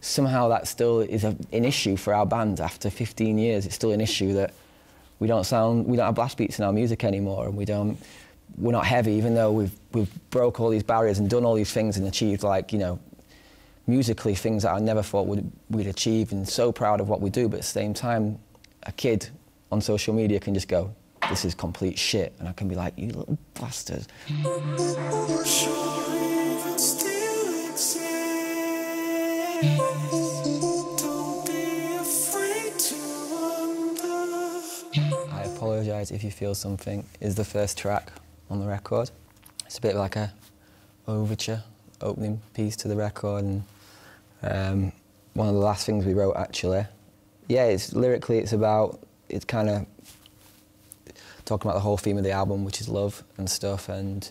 somehow that still is an issue for our band after 15 years. It's still an issue that we don't have blast beats in our music anymore, and we're not heavy, even though we've broke all these barriers and done all these things and achieved, like, you know, musically things that I never thought we'd achieve, and so proud of what we do. But at the same time, a kid on social media can just go, this is complete shit, and I can be like, you little bastard. I Apologise If You Feel Something is the first track on the record. It's a bit like a overture, opening piece to the record, and one of the last things we wrote, actually. Yeah, it's lyrically, it's kind of talking about the whole theme of the album, which is love and stuff, and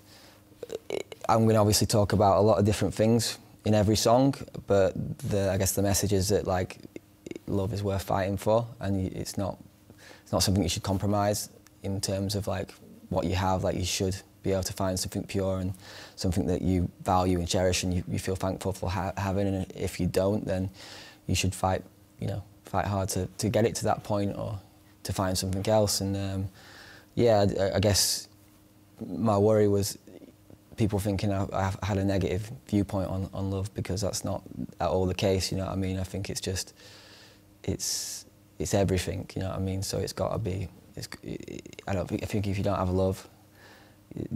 I'm going to obviously talk about a lot of different things in every song, but I guess the message is that, like, love is worth fighting for, and it's not something you should compromise in terms of, like, what you have. Like, you should be able to find something pure and something that you value and cherish, and you feel thankful for having. And if you don't, then you should fight, you know, fight hard to get it to that point, or to find something else. And yeah, I guess my worry was people thinking I've had a negative viewpoint on love, because that's not at all the case, you know what I mean? I think it's just, it's everything, you know what I mean? So it's got to be, I think if you don't have love,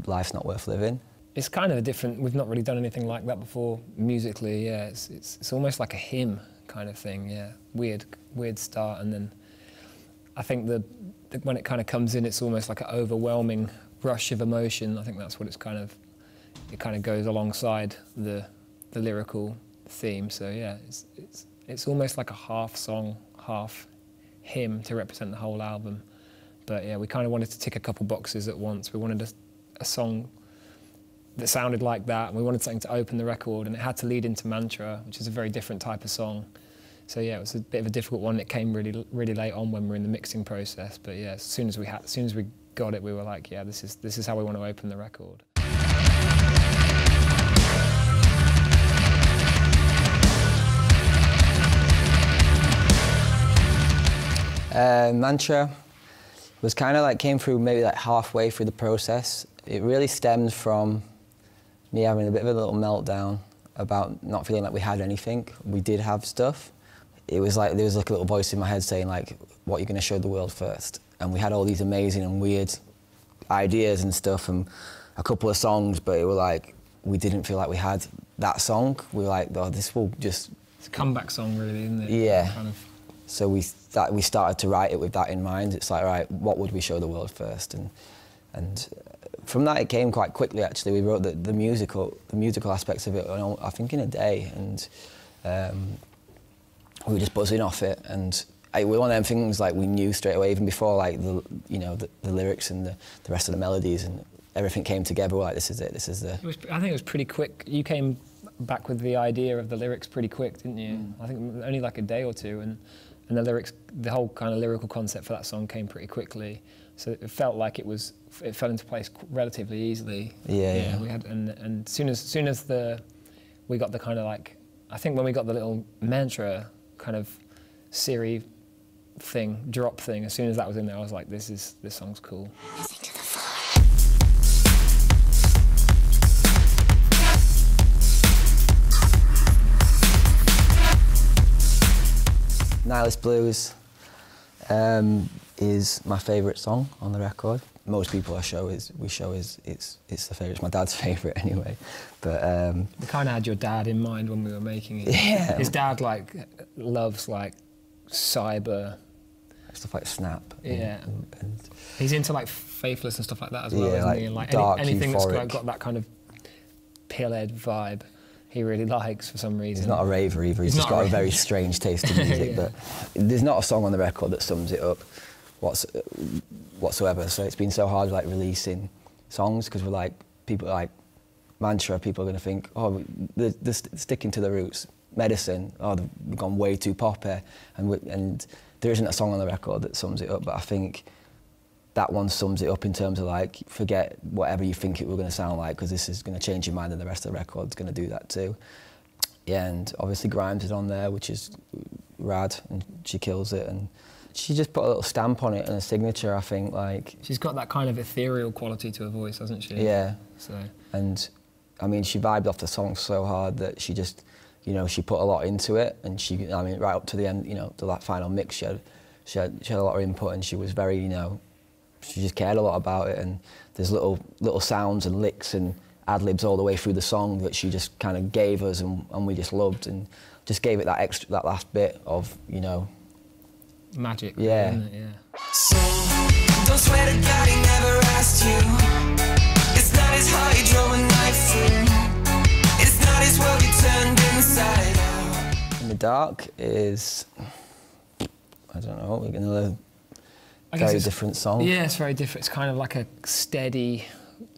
life's not worth living. It's kind of a different, we've not really done anything like that before musically, yeah. It's almost like a hymn kind of thing, yeah. Weird start, and then I think when it kind of comes in, it's almost like an overwhelming rush of emotion. I think that's what it's kind of, it kind of goes alongside the lyrical theme. So yeah, it's almost like a half song, half hymn to represent the whole album. But yeah, we kind of wanted to tick a couple boxes at once. We wanted a song that sounded like that, and we wanted something to open the record, and it had to lead into Mantra, which is a very different type of song. So yeah, it was a bit of a difficult one. It came really late on when we were in the mixing process. But yeah, as soon as we got it, we were like, yeah, this is how we want to open the record. Mantra was kind of like, came through maybe like halfway through the process. It really stemmed from me having a bit of a little meltdown about not feeling like we had anything. We did have stuff. It was like, there was like a little voice in my head saying, like, what are you going to show the world first? And we had all these amazing and weird ideas and stuff, and a couple of songs, but it was like, we didn't feel like we had that song. We were like, oh, this will just... It's a comeback song, really, isn't it? Yeah. Kind of. So we started to write it with that in mind. It's like, right, what would we show the world first? And from that, it came quite quickly, actually. We wrote the musical aspects of it, I think, in a day. And we were just buzzing off it. And it was one of them things, like, we knew straight away, even before, like, the lyrics and the rest of the melodies, and everything came together. We're like, this is it, this is the... I think it was pretty quick. You came back with the idea of the lyrics pretty quick, didn't you? Mm. I think only like a day or two. And the lyrics, the whole kind of lyrical concept for that song came pretty quickly, so it felt like it fell into place relatively easily. Yeah, yeah. We had, and soon as we got the kind of, like, I think when we got the little Mantra kind of Siri thing, drop thing, as soon as that was in there, I was like, this song's cool. Nihilist Blues is my favourite song on the record. Most people it's the favourite. It's my dad's favourite anyway. But we kind of had your dad in mind when we were making it. Yeah. His dad, like, loves, like, cyber stuff, like Snap. Yeah. And he's into, like, Faithless and stuff like that as well, yeah, isn't, like, he? And, like, dark, anything euphoric. That's got that kind of pillhead vibe. He really likes, for some reason. He's not a raver either, he's just got a very strange taste in music, yeah. But there's not a song on the record that sums it up whatsoever, so it's been so hard, like, releasing songs, because we're like, people like Mantra, people are going to think, oh, they're sticking to the roots. Medicine, oh, they've gone way too poppy, and there isn't a song on the record that sums it up, but I think that one sums it up in terms of, like, forget whatever you think it were going to sound like, because this is going to change your mind, and the rest of the record's going to do that too. yeah, and obviously Grimes is on there, which is rad, and she kills it, and she just put a little stamp on it and a signature, I think, like... She's got that kind of ethereal quality to her voice, hasn't she? Yeah. So. And, I mean, she vibed off the song so hard that she just, you know, she put a lot into it, and she, I mean, right up to the end, you know, to that final mix, she had a lot of input, and she was very, you know, she just cared a lot about it, and there's little sounds and licks and ad-libs all the way through the song that she just kind of gave us, and we just loved, and just gave it that extra, that last bit of, you know... Magic. Yeah. Really, isn't it? Yeah. So, don't swear to God he never asked you. It's not his heart you drove a knife through. It's not his world you turned inside out. In the Dark is... I don't know, another very different song. Yeah, it's very different. It's kind of like a steady,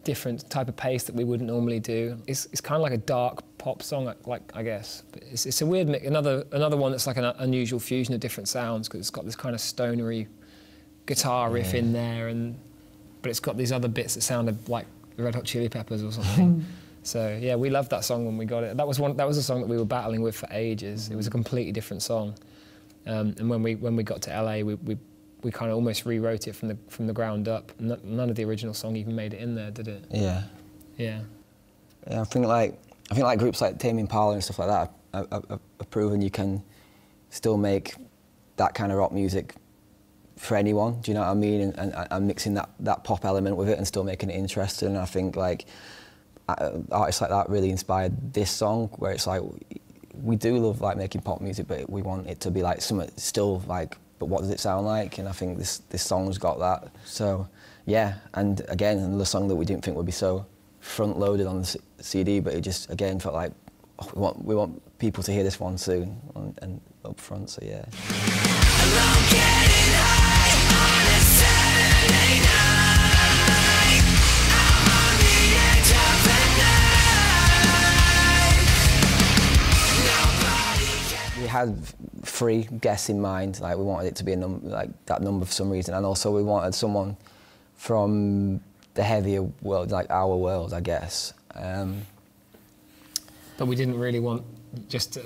different type of pace that we wouldn't normally do. It's kind of like a dark pop song, like I guess. But it's a weird mix. Another one that's like an unusual fusion of different sounds, because it's got this kind of stonery guitar riff in there, but it's got these other bits that sounded like the Red Hot Chili Peppers or something. So yeah, we loved that song when we got it. That was a song that we were battling with for ages. It was a completely different song. And when we got to LA, we kind of almost rewrote it from the ground up. None of the original song even made it in there, did it? Yeah. Yeah. Yeah, I think like groups like Tame Impala and stuff like that have proven you can still make that kind of rock music for anyone. Do you know what I mean? And mixing that pop element with it and still making it interesting. And I think like artists like that really inspired this song, where it's like, we do love like making pop music, but we want it to be like something still like, but what does it sound like? And I think this song's got that. So yeah, and again, another song that we didn't think would be so front loaded on the CD, but it just again felt like, oh, we want people to hear this one soon and up front. So yeah. We had three guests in mind. Like we wanted it to be a that number for some reason, and also we wanted someone from the heavier world, like our world, I guess. But we didn't really want just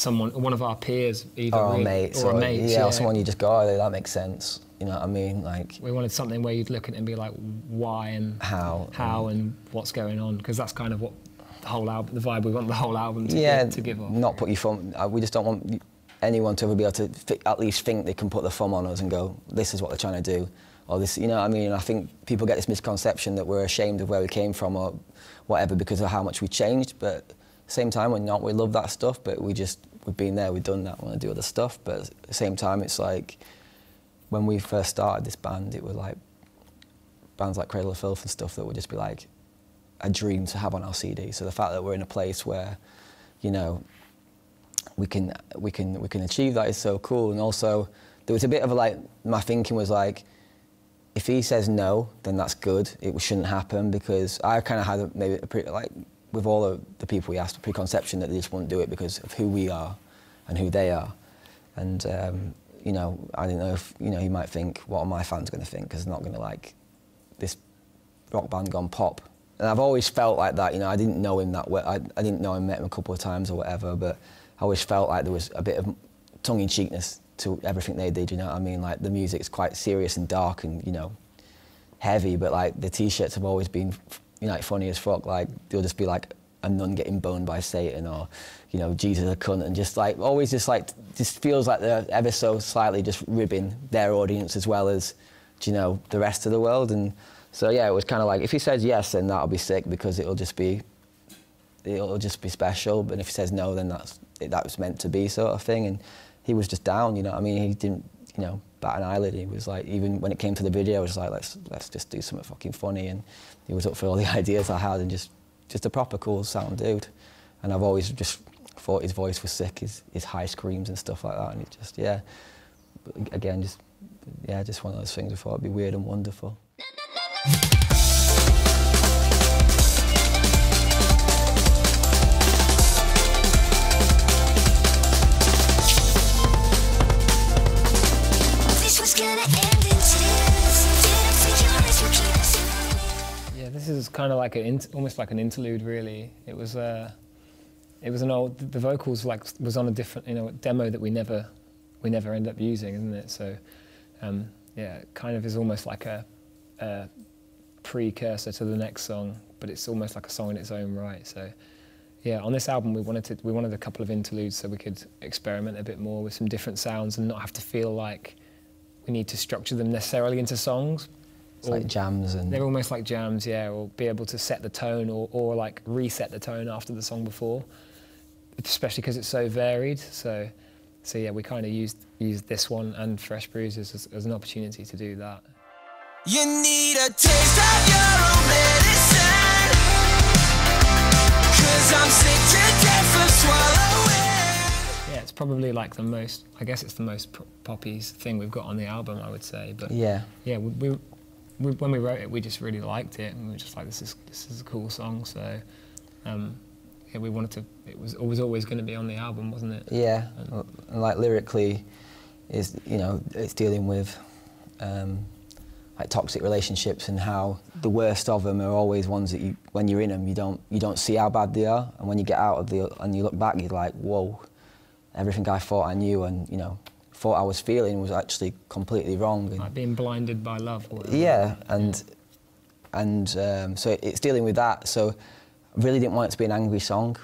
one of our peers, either or a mate, or someone you just go, oh, that makes sense. You know what I mean? Like we wanted something where you'd look at it and be like, why and how and what's going on, because that's kind of what. The whole album, the vibe we want the whole album to give off. Not put your thumb. We just don't want anyone to ever be able to at least think they can put their thumb on us and go, this is what they're trying to do, or this. You know what I mean? I think people get this misconception that we're ashamed of where we came from or whatever because of how much we changed. But at the same time, we're not. We love that stuff, but we've been there, we've done that, want to do other stuff. But at the same time, it's like when we first started this band, it was like bands like Cradle of Filth and stuff that would just be like a dream to have on our CD. So the fact that we're in a place where, you know, we can achieve that is so cool. And also there was a bit of a, like, my thinking was like, if he says no, then that's good. It shouldn't happen, because I kind of had maybe with all of the people we asked, a preconception that they just wouldn't do it because of who we are and who they are. And, you know, I didn't know if, you know, he might think, what are my fans going to think? Because they're not going to like this rock band gone pop. And I've always felt like that, you know. I didn't know him that well. I didn't know him, met him a couple of times or whatever, but I always felt like there was a bit of tongue-in-cheekness to everything they did, you know what I mean? Like, the music's quite serious and dark and, you know, heavy, but, like, the T-shirts have always been, you know, like, funny as fuck. Like, they'll just be, like, a nun getting boned by Satan or, you know, Jesus a cunt, and just, like, always just, like, just feels like they're ever so slightly just ribbing their audience as well as, you know, the rest of the world. And... so yeah, it was kind of like, if he says yes, then that'll be sick because it'll just be special. But if he says no, then that was meant to be, sort of thing. And he was just down, you know what I mean? He didn't, you know, bat an eyelid. He was like, even when it came to the video, I was like, let's just do something fucking funny. And he was up for all the ideas I had, and just a proper cool sound dude. And I've always just thought his voice was sick, his high screams and stuff like that. And it just, yeah, again, just, yeah, just one of those things I thought it'd be weird and wonderful. Yeah, this is kind of like almost like an interlude, really. It was It was an old, the vocals like was on a different, you know, demo that we never end up using, isn't it? So yeah, it kind of is almost like a precursor to the next song, but it's almost like a song in its own right. So yeah, on this album we wanted a couple of interludes so we could experiment a bit more with some different sounds and not have to feel like we need to structure them necessarily into songs. It's like jams, and they're almost like jams, yeah, or be able to set the tone or like reset the tone after the song before, especially because it's so varied. So yeah, we kind of used this one and Fresh Bruises as an opportunity to do that. You need a taste of your own medicine, 'cause I'm sick to death of swallowing. Yeah, it's probably like the most, I guess it's the most poppies thing we've got on the album, I would say. But yeah, yeah, we when we wrote it, we just really liked it, and we were just like, this is a cool song. So yeah, we wanted to. It was always going to be on the album, wasn't it? Yeah, and like lyrically, is, you know, it's dealing with. Like toxic relationships and how the worst of them are always ones that you, when you're in them, you don't see how bad they are, and when you get out of the and you look back, you're like, whoa, everything I thought I knew and, you know, thought I was feeling was actually completely wrong. Like and, being blinded by love. Or whatever. Yeah, and so it's dealing with that. So I really didn't want it to be an angry song.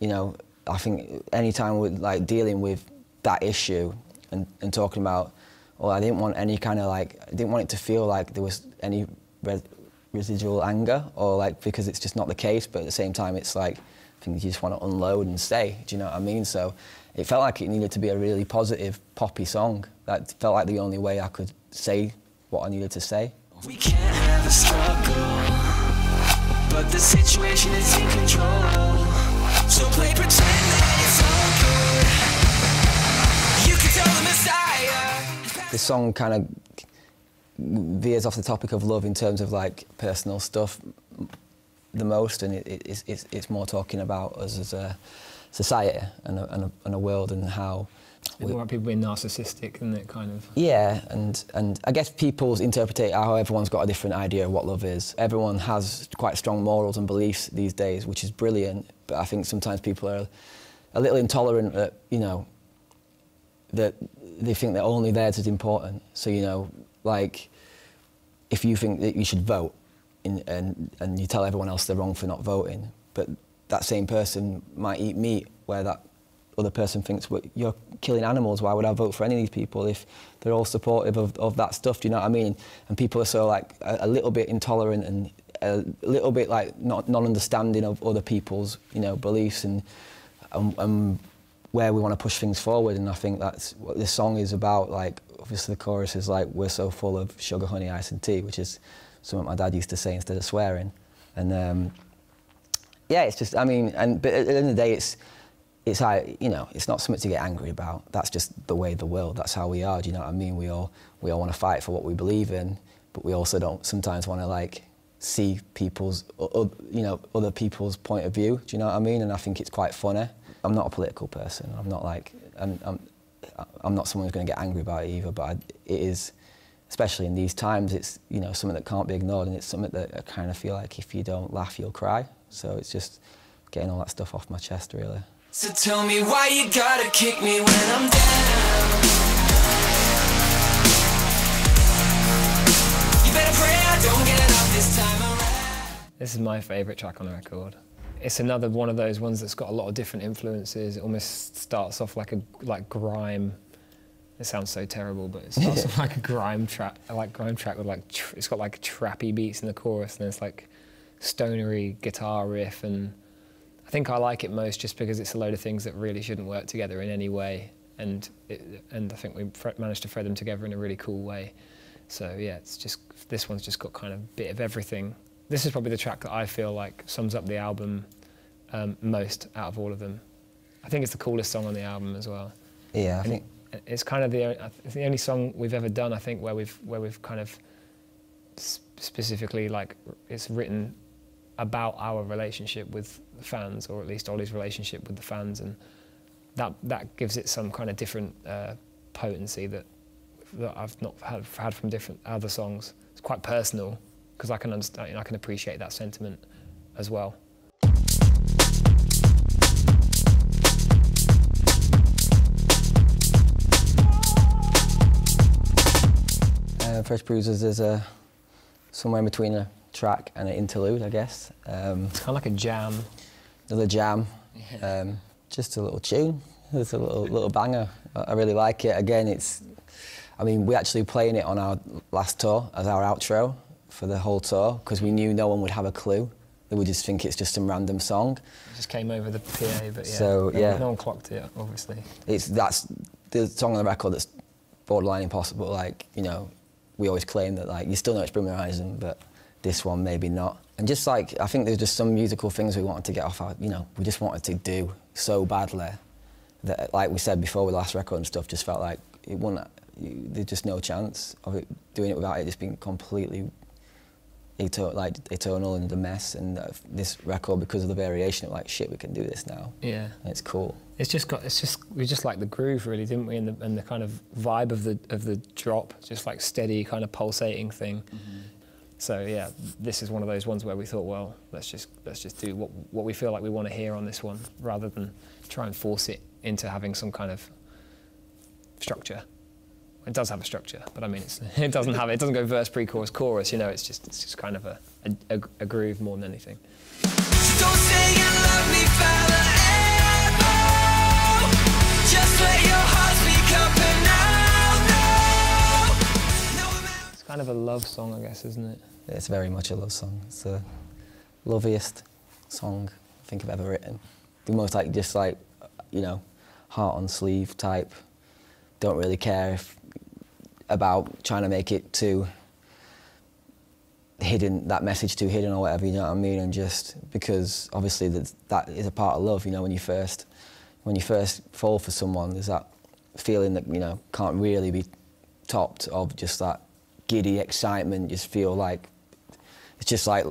You know, I think any time we're like dealing with that issue and talking about. Well, I didn't want any kind of like, I didn't want it to feel like there was any residual anger, or like, because it's just not the case, but at the same time it's like, I think you just want to unload and stay, do you know what I mean? So it felt like it needed to be a really positive, poppy song. That felt like the only way I could say what I needed to say. We can't have a struggle, but the situation is in control, so play pretend that it's okay. You can tell the Messiah. The song kind of veers off the topic of love in terms of like personal stuff the most, and it's more talking about us as a society and a world and how. It's more about people being narcissistic, isn't it, kind of? Yeah, and I guess people interpret how everyone's got a different idea of what love is. Everyone has quite strong morals and beliefs these days, which is brilliant, but I think sometimes people are a little intolerant that, you know, that they think that only theirs is important. So, you know, like, if you think that you should vote and you tell everyone else they're wrong for not voting, but that same person might eat meat where that other person thinks, well, you're killing animals, why would I vote for any of these people if they're all supportive of that stuff, do you know what I mean? And people are so, like, a little bit intolerant and a little bit, like, not understanding of other people's, you know, beliefs and where we want to push things forward, and I think that's what this song is about. Like, obviously the chorus is like, we're so full of sugar, honey, ice and tea, which is something my dad used to say instead of swearing. And yeah, it's just, I mean, and but at the end of the day, it's like, you know, it's not something to get angry about. That's just the way of the world, that's how we are, do you know what I mean? We all want to fight for what we believe in, but we also don't sometimes want to, like, see people's, you know, other people's point of view, do you know what I mean? And I think it's quite funny. I'm not a political person. I'm not like, I'm not someone who's going to get angry about it either. But it is, especially in these times, it's, you know, something that can't be ignored, and it's something that I kind of feel like if you don't laugh, you'll cry. So it's just getting all that stuff off my chest, really. So tell me why you gotta kick me when I'm down. You better pray I don't get up this time around. This is my favourite track on the record. It's another one of those ones that's got a lot of different influences. It almost starts off like grime. It sounds so terrible, but it starts off like a grime track with like it's got like trappy beats in the chorus, and it's like stonery guitar riff. And I think I like it most just because it's a load of things that really shouldn't work together in any way, and I think we managed to throw them together in a really cool way. So yeah, it's just, this one's just got kind of a bit of everything. This is probably the track that I feel like sums up the album most out of all of them. I think it's the coolest song on the album as well. Yeah, I think it's kind of the only song we've ever done, I think, where we've kind of specifically, like, it's written about our relationship with the fans, or at least Ollie's relationship with the fans, and that gives it some kind of different potency that I've not had from different other songs. It's quite personal, because I can understand, and I can appreciate that sentiment as well. Fresh Bruisers is somewhere between a track and an interlude, I guess. It's kind of like a jam. Another jam. Yeah. Just a little tune. It's a little banger. I really like it. Again, it's... I mean, we're actually playing it on our last tour as our outro for the whole tour because we knew no one would have a clue. They would just think it's just some random song. It just came over the PA, but yeah. So, yeah. No one clocked it, obviously. That's the song on the record that's borderline impossible. Like, you know, we always claim that, like, you still know it's Bring Me The Horizon, but this one maybe not. And just, like, I think there's just some musical things we wanted to get off our, you know, we just wanted to do so badly that, like we said before with the last record and stuff, just felt like it wouldn't... There's just no chance of it doing it without it just being completely atonal and a mess. And this record, because of the variation, of like shit, we can do this now. Yeah, and it's cool. It's just got. It's just we just like the groove, really, didn't we? And the kind of vibe of the drop, just like steady, kind of pulsating thing. Mm-hmm. So yeah, this is one of those ones where we thought, well, let's just do what we feel like we want to hear on this one, rather than try and force it into having some kind of structure. It does have a structure, but I mean, it doesn't go verse, pre-chorus, chorus, you know, it's just kind of a groove more than anything. So don't say you love me, fella, oh, just let your heart speak up and I'll know. No, it's kind of a love song, I guess, isn't it? It's very much a love song. It's the loveliest song I think I've ever written. The most like, just like, you know, heart on sleeve type, don't really care about trying to make it too hidden, that message too hidden or whatever, you know what I mean? And just because obviously that is a part of love, you know, when you first fall for someone, there's that feeling that, you know, can't really be topped, of just that giddy excitement. Just feel like it's just like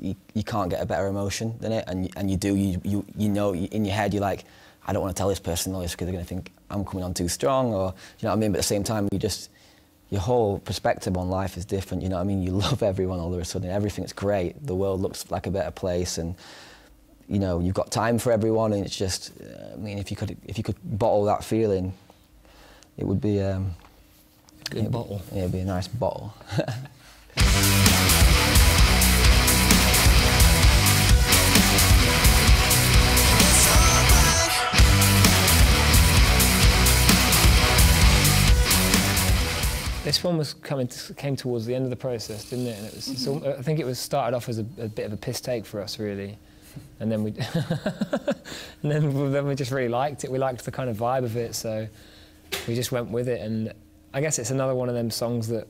you can't get a better emotion than it, and you do, you know, in your head you're like, I don't want to tell this person all this because they're going to think I'm coming on too strong, or, you know what I mean? But at the same time, you just, your whole perspective on life is different, you know what I mean? You love everyone all of a sudden, everything's great, the world looks like a better place, and, you know, you've got time for everyone, and it's just, I mean, if you could bottle that feeling, it would be... Good bottle. Yeah, it'd be a nice bottle. This one was came towards the end of the process, didn't it? And it was, I think it was started off as a bit of a piss take for us, really, and then we, and then we just really liked it. We liked the kind of vibe of it, so we just went with it. And I guess it's another one of them songs that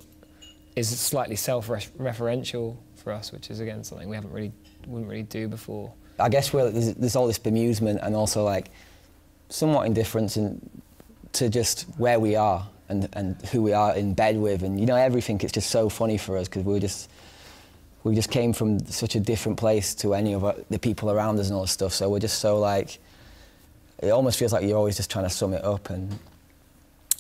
is slightly self-referential for us, which is again something we wouldn't really do before. I guess there's all this bemusement and also like somewhat indifference to just where we are. And who we are in bed with, and you know everything. It's just so funny for us because we just came from such a different place to any of the people around us and all this stuff. So we're just so like, it almost feels like you're always just trying to sum it up, and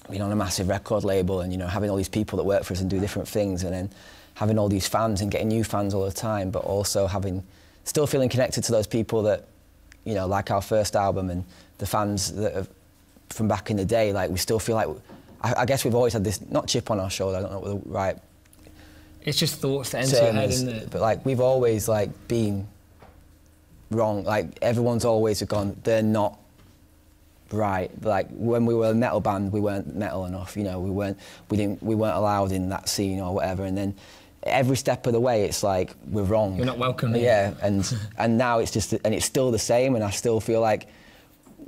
being on a massive record label, and you know having all these people that work for us and do different things, and then having all these fans and getting new fans all the time, but also still feeling connected to those people that, you know, like our first album and the fans that are from back in the day. Like we still feel like. I guess we've always had this, not chip on our shoulder, I don't know what the right... It's just thoughts that enter your head, isn't it? But like, we've always like been wrong, like everyone's always gone, they're not right. Like when we were a metal band, we weren't metal enough, you know, we weren't allowed in that scene or whatever, and then every step of the way it's like, we're wrong. You're not welcome. Yeah, and now it's just, and it's still the same, and I still feel like,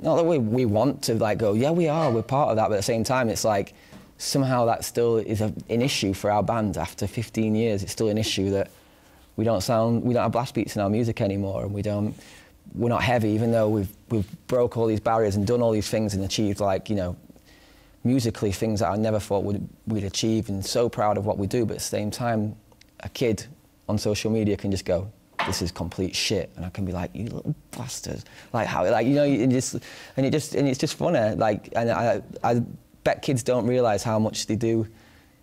not that we want to like go, yeah, we're part of that, but at the same time, it's like somehow that still is an issue for our band after 15 years. It's still an issue that we don't have blast beats in our music anymore, and we're not heavy, even though we've broke all these barriers and done all these things and achieved, like, you know, musically things that I never thought we'd achieve, and so proud of what we do. But at the same time, a kid on social media can just go, this is complete shit, and I can be like, you little bastard, like how, like, you know, and it's just funny, like, and I bet kids don't realise how much they do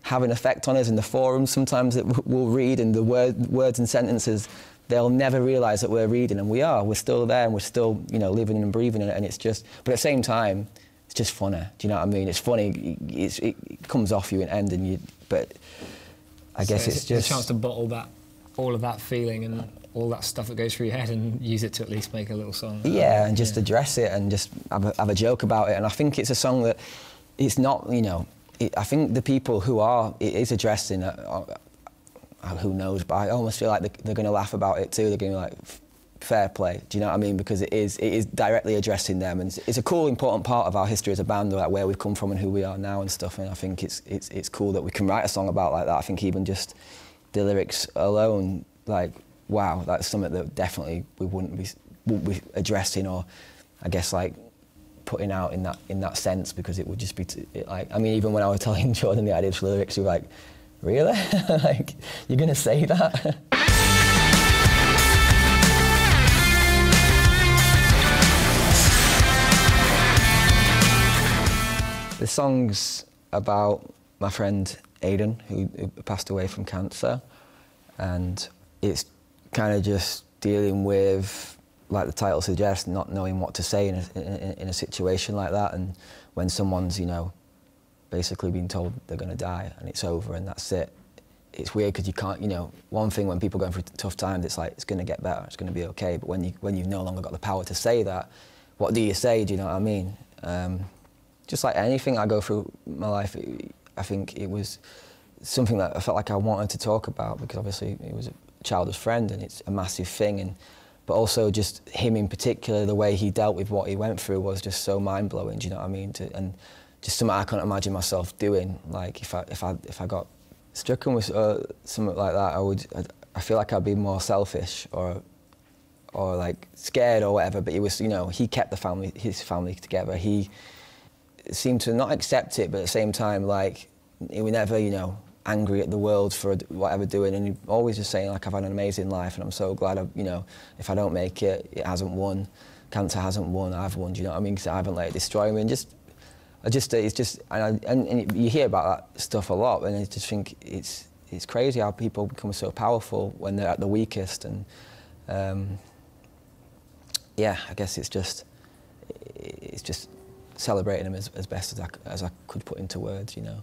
have an effect on us in the forums sometimes that we'll read, and the words and sentences they'll never realise that we're reading, and we're still there, and we're still, you know, living and breathing in it, and it's just, but at the same time, it's just funny. Do you know what I mean? It's funny. It comes off you and but I guess so it's just a chance to bottle that, all of that feeling and all that stuff that goes through your head, and use it to at least make a little song. Yeah, and just address it and just have a joke about it. And I think it's a song that it's not, you know, I think the people who are, it is addressed in, who knows, but I almost feel like they're going to laugh about it too. They're going to be like, fair play, do you know what I mean? Because it is directly addressing them, and it's a cool, important part of our history as a band, like where we've come from and who we are now and stuff. And I think it's cool that we can write a song about like that. I think even just the lyrics alone, like, wow, that's something that definitely we wouldn't be addressing, or I guess like putting out in that sense, because it would just be like, I mean, even when I was telling Jordan the ideas for the lyrics, we were like, really? Like, you're gonna say that? The song's about my friend Aiden, who passed away from cancer, and it's kind of just dealing with, like the title suggests, not knowing what to say in a situation like that, and when someone's, you know, basically being told they're going to die and it's over and that's it. It's weird because you can't, you know, one thing when people are going through tough times, it's like, it's going to get better, it's going to be okay, but when you've no longer got the power to say that, what do you say, do you know what I mean? Just like anything I go through my life, I think it was something that I felt like I wanted to talk about, because obviously it was a childhood friend and it's a massive thing, but also just him in particular, the way he dealt with what he went through was just so mind-blowing, do you know what I mean? And just something I couldn't imagine myself doing. Like if I got stricken with something like that, I feel like I'd be more selfish or like scared or whatever, but it was, you know, he kept his family together. He seemed to not accept it, but at the same time, like, he was never, you know, angry at the world for whatever doing, and he always just saying, like, I've had an amazing life, and I'm so glad, you know, if I don't make it, it hasn't won. Cancer hasn't won, I've won, do you know what I mean? Because I haven't let it destroy me, and and you hear about that stuff a lot, and I just think it's crazy how people become so powerful when they're at the weakest, and, yeah, I guess it's just celebrating them as best as I could put into words, you know.